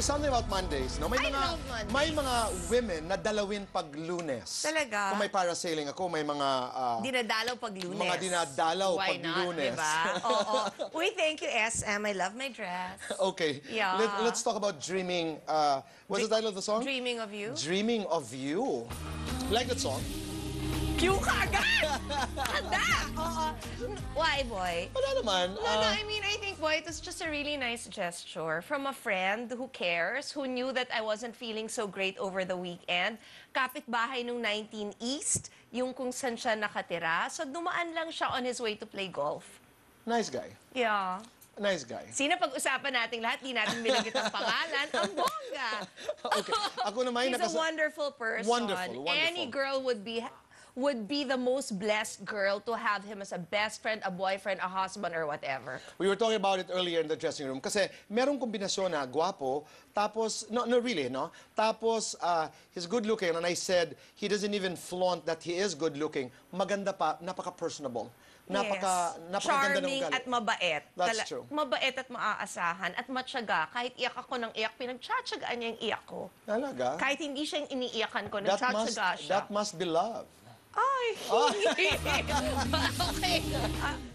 There's something about Mondays, no? I love Mondays. May mga women na dalawin pag Lunes. Talaga? Kung may parasailing ako, may mga... dinadalaw pag Lunes. Mga dinadalaw pag Lunes. Why not, diba? Oo. Uy, thank you, SM. I love my dress. Okay. Yeah. Let's talk about Dreaming... what's the title of the song? Dreaming of You. Dreaming of You. Like that song? Cue ka agad! Handa! Oo. Why, boy? Wala naman. No, I mean, I think, boy, it was just a really nice gesture from a friend who cares, who knew that I wasn't feeling so great over the weekend. Kapitbahay nung 19 East, yung kung saan siya nakatira. So, dumaan lang siya on his way to play golf. Nice guy. Yeah. Nice guy. Sino pag-usapan natin lahat, di natin binigit ang pangalan. Ang bongga! Okay. Ako naman, he's a wonderful person. Wonderful, wonderful. Any girl would be the most blessed girl to have him as a best friend, a boyfriend, a husband, or whatever. We were talking about it earlier in the dressing room kasi merong kombinasyon na guwapo, tapos, no, really, tapos he's good-looking, and I said he doesn't even flaunt that he is good-looking. Maganda pa, napaka-personable. Napakaganda ng galing. Charming at mabait. That's true. Mabait at maaasahan at matyaga. Kahit iyak ako ng iyak, pinagtsatsagaan niya yung iyak ko. Talaga? Kahit hindi siya yung iniiyakan ko, nagtsatsaga siya. That must be love. Ay, okay.